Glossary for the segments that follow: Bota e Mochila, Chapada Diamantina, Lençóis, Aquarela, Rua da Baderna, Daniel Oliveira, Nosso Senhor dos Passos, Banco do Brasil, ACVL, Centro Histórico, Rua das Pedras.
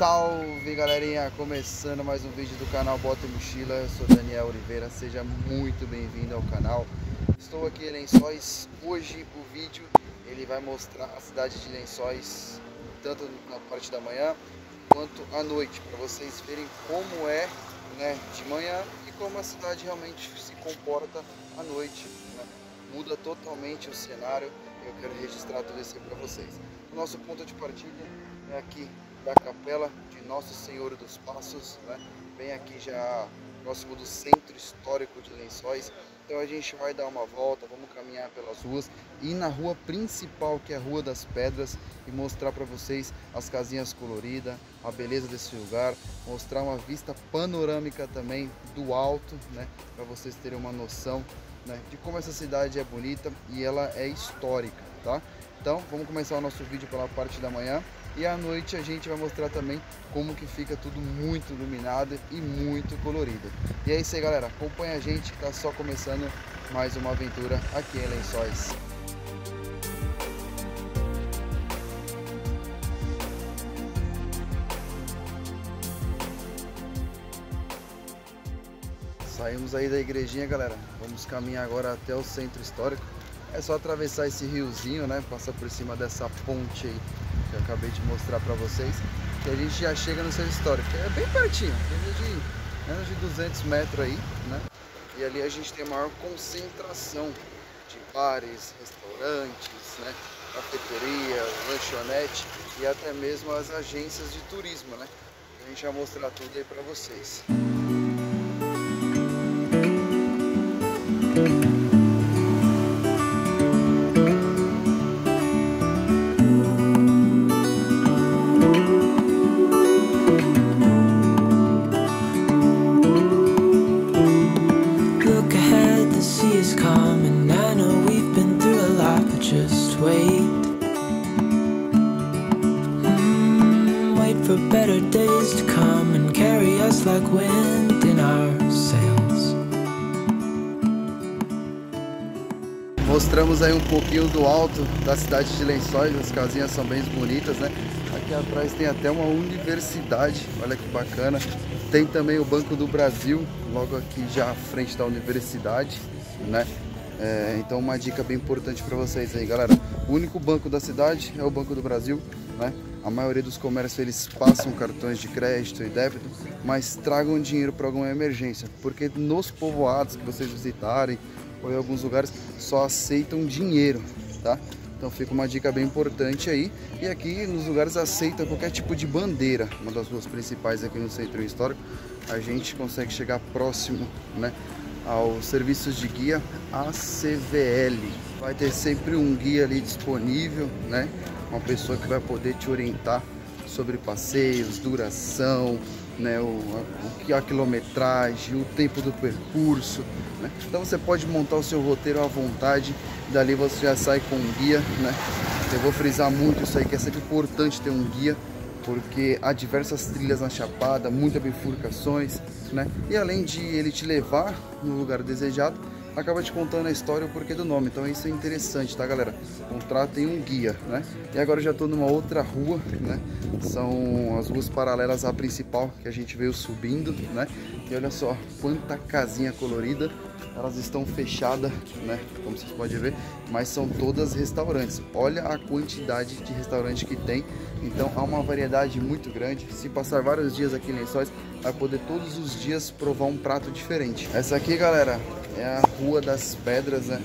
Salve galerinha, começando mais um vídeo do canal Bota e Mochila. Eu sou Daniel Oliveira, seja muito bem-vindo ao canal. Estou aqui em Lençóis. Hoje o vídeo ele vai mostrar a cidade de Lençóis, tanto na parte da manhã quanto à noite, para vocês verem como é, né, de manhã e como a cidade realmente se comporta à noite, né? Muda totalmente o cenário. Eu quero registrar tudo isso para vocês. O nosso ponto de partida é aqui da Capela de Nosso Senhor dos Passos, né? Bem aqui já próximo do Centro Histórico de Lençóis. Então a gente vai dar uma volta, vamos caminhar pelas ruas e na rua principal, que é a Rua das Pedras, e mostrar para vocês as casinhas coloridas, a beleza desse lugar, mostrar uma vista panorâmica também do alto, né? Para vocês terem uma noção, né, de como essa cidade é bonita e ela é histórica, tá? Então vamos começar o nosso vídeo pela parte da manhã. E à noite a gente vai mostrar também como que fica tudo muito iluminado e muito colorido. E é isso aí galera, acompanha a gente que está só começando mais uma aventura aqui em Lençóis. Saímos aí da igrejinha galera, vamos caminhar agora até o Centro Histórico. É só atravessar esse riozinho, né, passar por cima dessa ponte aí que eu acabei de mostrar para vocês, que a gente já chega no Centro Histórico, é bem pertinho, tem menos de 200 metros aí, né? E ali a gente tem a maior concentração de bares, restaurantes, né, cafeterias, lanchonete e até mesmo as agências de turismo, né? A gente vai mostrar tudo aí para vocês. Mostramos aí um pouquinho do alto da cidade de Lençóis, as casinhas são bem bonitas, né? Aqui atrás tem até uma universidade, olha que bacana. Tem também o Banco do Brasil, logo aqui já à frente da universidade, né? É, então uma dica bem importante para vocês aí, galera. O único banco da cidade é o Banco do Brasil, né? A maioria dos comércios eles passam cartões de crédito e débito, mas tragam dinheiro para alguma emergência, porque nos povoados que vocês visitarem ou em alguns lugares só aceitam dinheiro, tá? Então fica uma dica bem importante aí. E aqui nos lugares aceita qualquer tipo de bandeira. Uma das ruas principais aqui no Centro Histórico, a gente consegue chegar próximo, né, aos serviços de guia ACVL. Vai ter sempre um guia ali disponível, né? Uma pessoa que vai poder te orientar sobre passeios, duração, né, a quilometragem, o tempo do percurso, né? Então você pode montar o seu roteiro à vontade, dali você já sai com um guia, né? Eu vou frisar muito isso aí, que é sempre importante ter um guia, porque há diversas trilhas na Chapada, muitas bifurcações, né? E além de ele te levar no lugar desejado, acaba te contando a história e o porquê do nome. Então isso é interessante, tá galera? Contratem um guia, né? E agora eu já tô numa outra rua, né? São as ruas paralelas à principal que a gente veio subindo, né? E olha só quanta casinha colorida. Elas estão fechadas, né, como vocês podem ver, mas são todas restaurantes. Olha a quantidade de restaurantes que tem. Então há uma variedade muito grande. Se passar vários dias aqui em Lençóis, vai poder todos os dias provar um prato diferente. Essa aqui, galera, é a Rua das Pedras, né?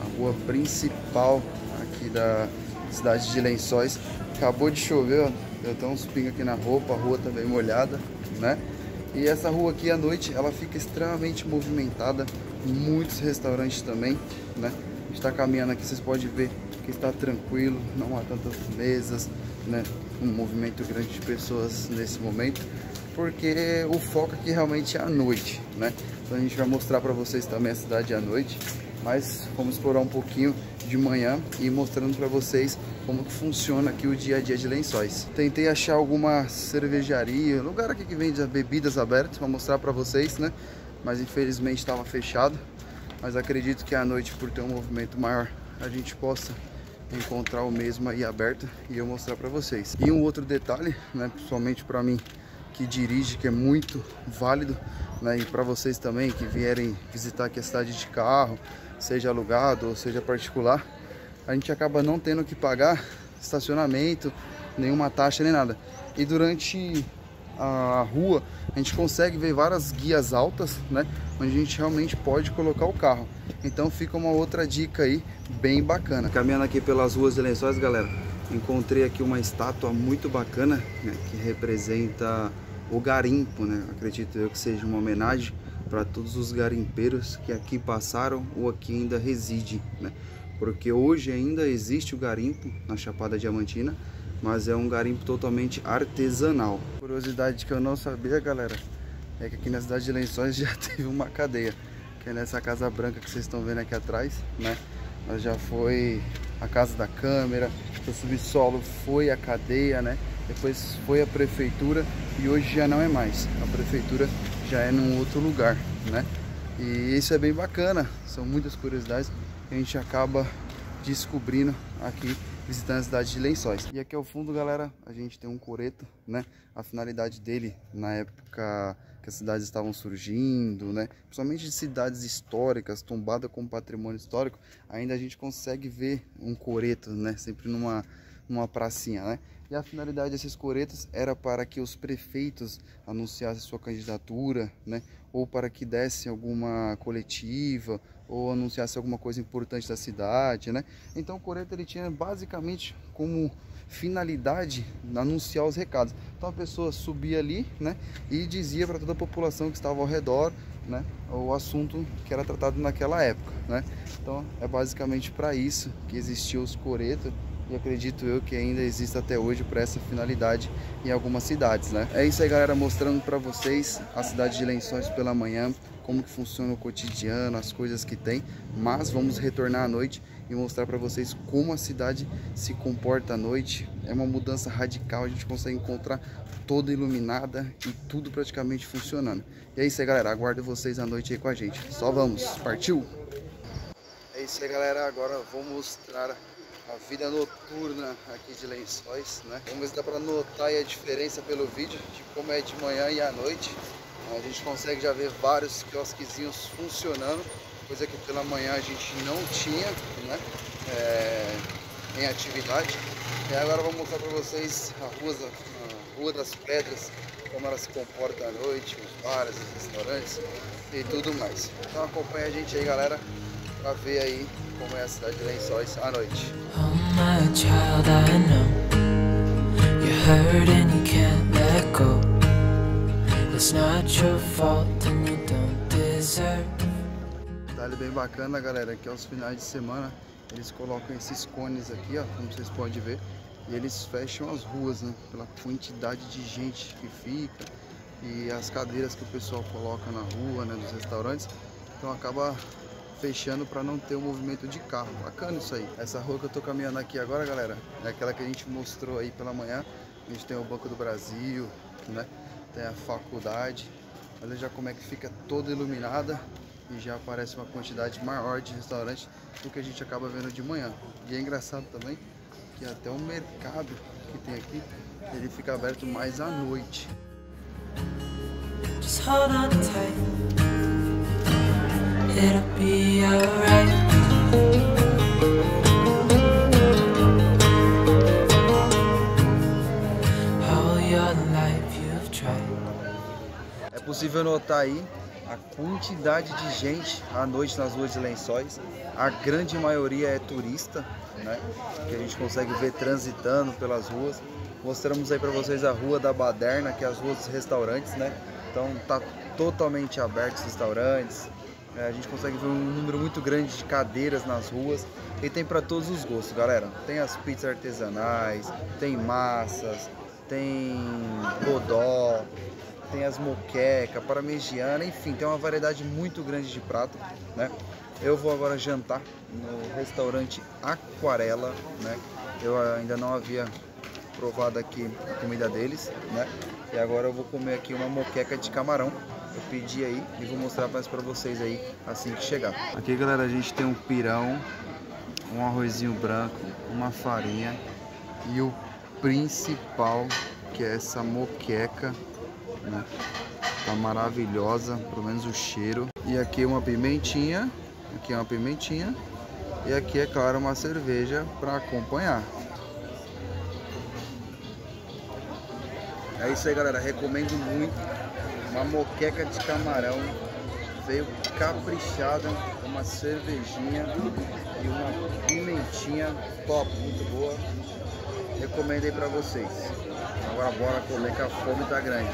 A rua principal aqui da cidade de Lençóis. Acabou de chover, ó, deu até uns pingos aqui na roupa, a rua tá bem molhada, né? E essa rua aqui à noite, ela fica extremamente movimentada, muitos restaurantes também, né? A gente está caminhando aqui, vocês podem ver que está tranquilo, não há tantas mesas, né? Um movimento grande de pessoas nesse momento, porque o foco aqui realmente é a noite, né? Então a gente vai mostrar para vocês também a cidade à noite, mas vamos explorar um pouquinho de manhã e mostrando para vocês como que funciona aqui o dia a dia de Lençóis. Tentei achar alguma cervejaria, lugar aqui que vende as bebidas abertas para mostrar para vocês, né? Mas infelizmente estava fechado, mas acredito que à noite, por ter um movimento maior, a gente possa encontrar o mesmo aí aberto e eu mostrar para vocês. E um outro detalhe, né, principalmente para mim que dirige, que é muito válido, né, e para vocês também que vierem visitar aqui a cidade de carro, seja alugado ou seja particular, a gente acaba não tendo que pagar estacionamento, nenhuma taxa nem nada. E durante a rua a gente consegue ver várias guias altas, né, onde a gente realmente pode colocar o carro. Então fica uma outra dica aí bem bacana. Caminhando aqui pelas ruas de Lençóis, galera, encontrei aqui uma estátua muito bacana, né, que representa o garimpo, né? Acredito eu que seja uma homenagem para todos os garimpeiros que aqui passaram ou aqui ainda residem, né? Porque hoje ainda existe o garimpo na Chapada Diamantina, mas é um garimpo totalmente artesanal. Curiosidade que eu não sabia, galera, é que aqui na cidade de Lençóis já teve uma cadeia, que é nessa Casa Branca que vocês estão vendo aqui atrás, né? Mas já foi a casa da Câmara, o subsolo foi a cadeia, né? Depois foi a prefeitura e hoje já não é mais. A prefeitura já é num outro lugar, né? E isso é bem bacana, são muitas curiosidades que a gente acaba descobrindo aqui, visitando a cidade de Lençóis. E aqui ao fundo, galera, a gente tem um coreto, né? A finalidade dele, na época que as cidades estavam surgindo, né, principalmente de cidades históricas, tombada como patrimônio histórico, ainda a gente consegue ver um coreto, né, sempre numa pracinha, né? E a finalidade desses coretos era para que os prefeitos anunciassem sua candidatura, né, ou para que dessem alguma coletiva, ou anunciassem alguma coisa importante da cidade, né? Então o coreto, ele tinha basicamente como finalidade anunciar os recados. Então a pessoa subia ali, né, e dizia para toda a população que estava ao redor, né, o assunto que era tratado naquela época, né? Então é basicamente para isso que existiam os coretos. E acredito eu que ainda existe até hoje para essa finalidade em algumas cidades, né? É isso aí, galera, mostrando para vocês a cidade de Lençóis pela manhã, como que funciona o cotidiano, as coisas que tem. Mas vamos retornar à noite e mostrar para vocês como a cidade se comporta à noite. É uma mudança radical, a gente consegue encontrar toda iluminada e tudo praticamente funcionando. E é isso aí, galera, aguardo vocês à noite aí com a gente. Só vamos, partiu! É isso aí, galera, agora vou mostrar a vida noturna aqui de Lençóis, né? Como dá para notar aí a diferença pelo vídeo de como é de manhã e à noite. A gente consegue já ver vários quiosquezinhos funcionando, coisa que pela manhã a gente não tinha, né, em atividade. E agora vou mostrar para vocês a Rua das Pedras, como ela se comporta à noite, os bares, os restaurantes e tudo mais. Então acompanha a gente aí, galera, para ver aí como é a cidade de Lençóis à noite. Oh my child, I know you hurt and you can't let go. It's not your fault and you don't deserve. Detalhe bem bacana, galera, que aos finais de semana eles colocam esses cones aqui, ó, como vocês podem ver, e eles fecham as ruas, né, pela quantidade de gente que fica e as cadeiras que o pessoal coloca na rua, né, dos restaurantes. Então acaba fechando para não ter o movimento de carro. Bacana isso aí. Essa rua que eu tô caminhando aqui agora, galera, é aquela que a gente mostrou aí pela manhã. A gente tem o Banco do Brasil, né? Tem a faculdade. Olha já como é que fica toda iluminada e já aparece uma quantidade maior de restaurante do que a gente acaba vendo de manhã. E é engraçado também que até o mercado que tem aqui, ele fica aberto mais à noite. Just hold on tight. It'll be alright. All your life you've tried. É possível notar aí a quantidade de gente à noite nas ruas de Lençóis. A grande maioria é turista, né, que a gente consegue ver transitando pelas ruas. Mostramos aí para vocês a Rua da Baderna, que é as ruas dos restaurantes, né? Então tá totalmente aberto os restaurantes. A gente consegue ver um número muito grande de cadeiras nas ruas e tem para todos os gostos, galera. Tem as pizzas artesanais, tem massas, tem godó, tem as moquecas, parmegiana, enfim, tem uma variedade muito grande de prato, né? Eu vou agora jantar no restaurante Aquarela, né? Eu ainda não havia provado aqui a comida deles, né? E agora eu vou comer aqui uma moqueca de camarão. Eu pedi aí e vou mostrar mais pra vocês aí assim que chegar. Aqui, galera, a gente tem um pirão, um arrozinho branco, uma farinha e o principal, que é essa moqueca, né? Tá maravilhosa, pelo menos o cheiro. E aqui uma pimentinha, aqui uma pimentinha, e aqui, é claro, uma cerveja para acompanhar. É isso aí, galera, recomendo muito. Uma moqueca de camarão, veio caprichada, uma cervejinha e uma pimentinha top, muito boa. Recomendo aí pra vocês. Agora bora comer, que a fome tá grande.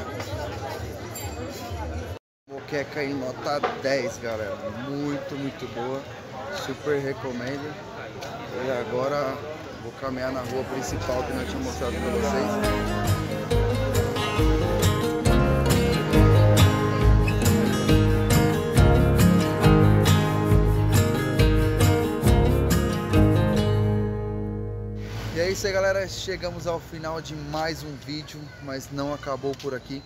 Moqueca em nota 10, galera. Muito, muito boa. Super recomendo. E agora vou caminhar na rua principal que eu tinha mostrado pra vocês. E é isso aí, galera, chegamos ao final de mais um vídeo, mas não acabou por aqui.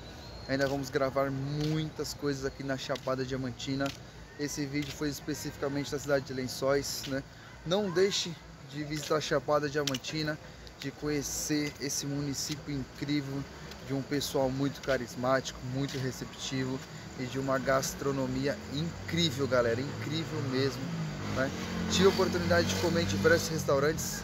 Ainda vamos gravar muitas coisas aqui na Chapada Diamantina. Esse vídeo foi especificamente da cidade de Lençóis, né? Não deixe de visitar a Chapada Diamantina, de conhecer esse município incrível, de um pessoal muito carismático, muito receptivo e de uma gastronomia incrível, galera, incrível mesmo, né? Tive a oportunidade de comer em diversos restaurantes.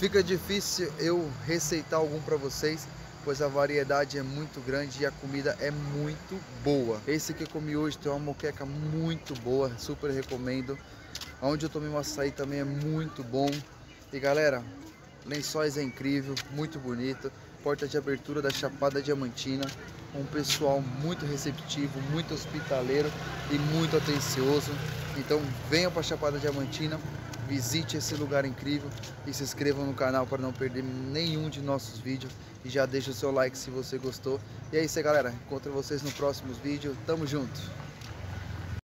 Fica difícil eu receitar algum para vocês, pois a variedade é muito grande e a comida é muito boa. Esse que eu comi hoje tem uma moqueca muito boa, super recomendo. Onde eu tomei um açaí também é muito bom. E galera, Lençóis é incrível, muito bonito. Porta de abertura da Chapada Diamantina. Um pessoal muito receptivo, muito hospitaleiro e muito atencioso. Então venham para a Chapada Diamantina. Visite esse lugar incrível e se inscrevam no canal para não perder nenhum de nossos vídeos. E já deixa o seu like se você gostou. E é isso aí, galera. Encontro vocês no próximo vídeo. Tamo junto!